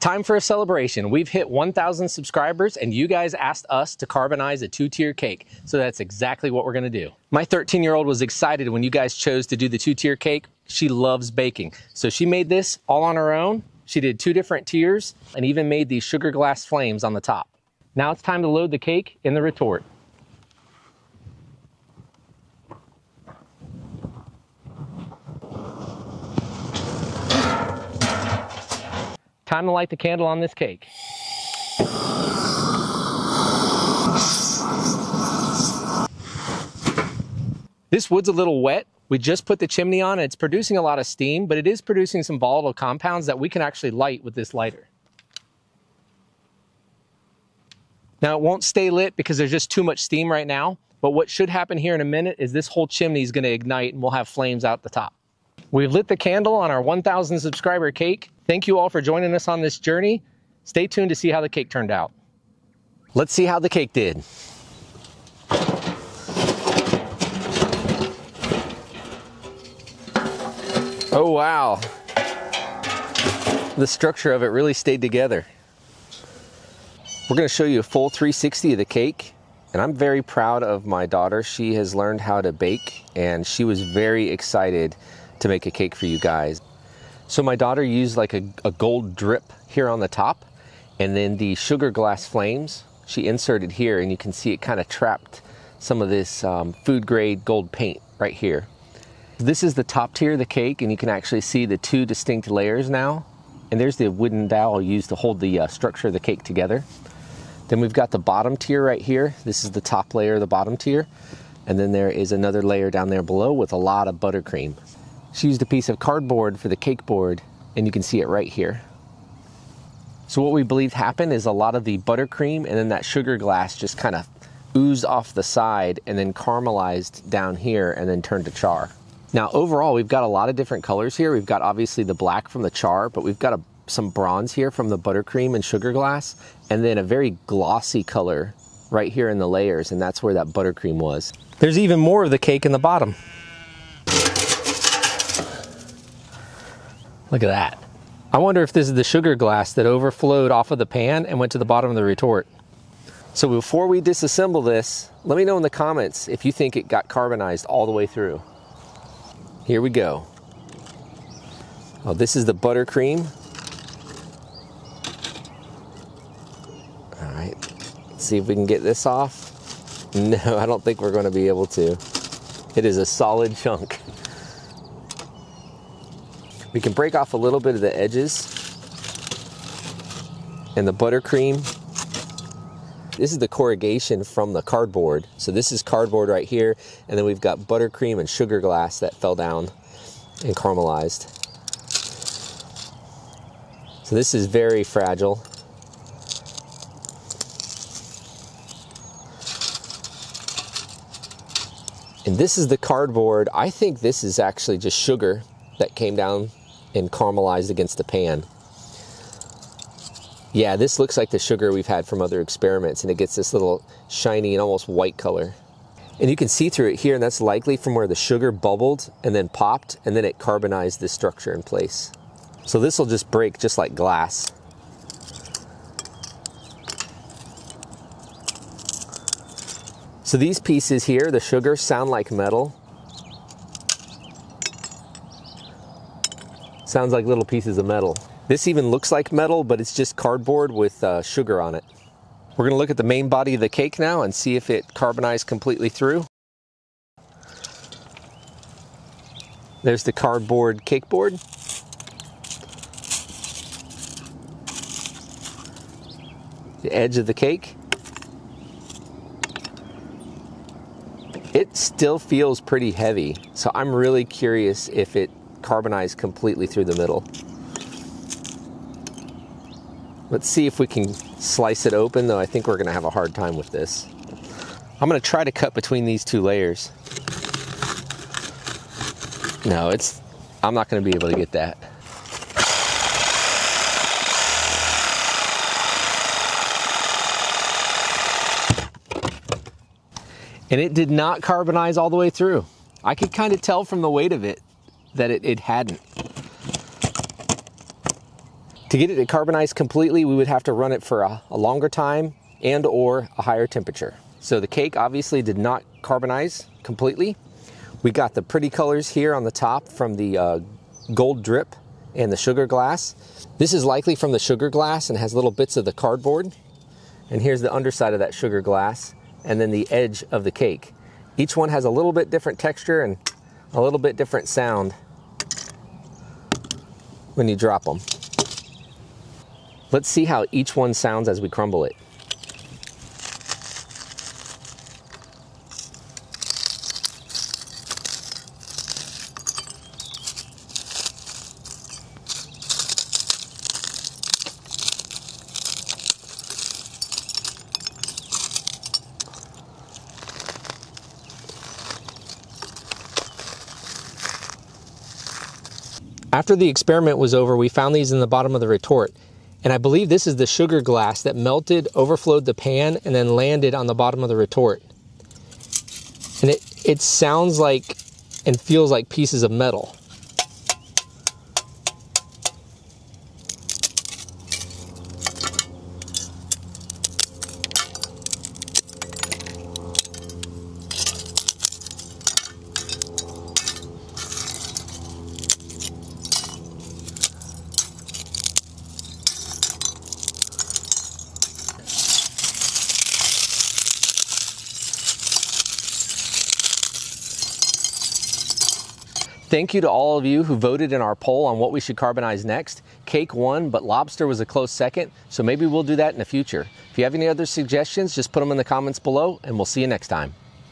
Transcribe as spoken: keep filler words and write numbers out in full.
Time for a celebration. We've hit one thousand subscribers and you guys asked us to carbonize a two-tier cake. So that's exactly what we're gonna do. My thirteen-year-old was excited when you guys chose to do the two-tier cake. She loves baking. So she made this all on her own. She did two different tiers and even made these sugar glass flames on the top. Now it's time to load the cake in the retort. Time to light the candle on this cake. This wood's a little wet. We just put the chimney on and it's producing a lot of steam, but it is producing some volatile compounds that we can actually light with this lighter. Now it won't stay lit because there's just too much steam right now, but what should happen here in a minute is this whole chimney is gonna ignite and we'll have flames out the top. We've lit the candle on our one thousand subscriber cake. Thank you all for joining us on this journey. Stay tuned to see how the cake turned out. Let's see how the cake did. Oh, wow. The structure of it really stayed together. We're gonna show you a full three sixty of the cake. And I'm very proud of my daughter. She has learned how to bake and she was very excited to make a cake for you guys. So my daughter used like a, a gold drip here on the top, and then the sugar glass flames she inserted here, and you can see it kind of trapped some of this um, food grade gold paint right here. This is the top tier of the cake, and you can actually see the two distinct layers now. And there's the wooden dowel used to hold the uh, structure of the cake together. Then we've got the bottom tier right here. This is the top layer of the bottom tier. And then there is another layer down there below with a lot of buttercream. She used a piece of cardboard for the cake board, and you can see it right here. So what we believe happened is a lot of the buttercream and then that sugar glass just kind of oozed off the side and then caramelized down here and then turned to char. Now overall, we've got a lot of different colors here. We've got obviously the black from the char, but we've got a, some bronze here from the buttercream and sugar glass, and then a very glossy color right here in the layers, and that's where that buttercream was. There's even more of the cake in the bottom. Look at that. I wonder if this is the sugar glass that overflowed off of the pan and went to the bottom of the retort. So before we disassemble this, let me know in the comments if you think it got carbonized all the way through. Here we go. Oh, this is the buttercream. All right, let's see if we can get this off. No, I don't think we're gonna be able to. It is a solid chunk. We can break off a little bit of the edges and the buttercream. This is the corrugation from the cardboard. So this is cardboard right here. And then we've got buttercream and sugar glass that fell down and caramelized. So this is very fragile. And this is the cardboard. I think this is actually just sugar that came down and caramelized against the pan. Yeah, this looks like the sugar we've had from other experiments, and it gets this little shiny and almost white color. And you can see through it here, and that's likely from where the sugar bubbled and then popped, and then it carbonized this structure in place. So this will just break just like glass. So these pieces here, the sugar, sound like metal. Sounds like little pieces of metal. This even looks like metal, but it's just cardboard with uh, sugar on it. We're gonna look at the main body of the cake now and see if it carbonized completely through. There's the cardboard cake board. The edge of the cake. It still feels pretty heavy, so I'm really curious if it carbonized completely through the middle. Let's see if we can slice it open, though I think we're gonna have a hard time with this. I'm gonna try to cut between these two layers. No, it's, I'm not gonna be able to get that. And it did not carbonize all the way through. I could kind of tell from the weight of it that it, it hadn't. To get it to carbonize completely, we would have to run it for a, a longer time and or a higher temperature. So the cake obviously did not carbonize completely. We got the pretty colors here on the top from the uh, gold drip and the sugar glass. This is likely from the sugar glass and has little bits of the cardboard. And here's the underside of that sugar glass and then the edge of the cake. Each one has a little bit different texture and a little bit different sound when you drop them. Let's see how each one sounds as we crumble it. After the experiment was over, we found these in the bottom of the retort. And I believe this is the sugar glass that melted, overflowed the pan, and then landed on the bottom of the retort. And it, it sounds like and feels like pieces of metal. Thank you to all of you who voted in our poll on what we should carbonize next. Cake won, but lobster was a close second, so maybe we'll do that in the future. If you have any other suggestions, just put them in the comments below, and we'll see you next time.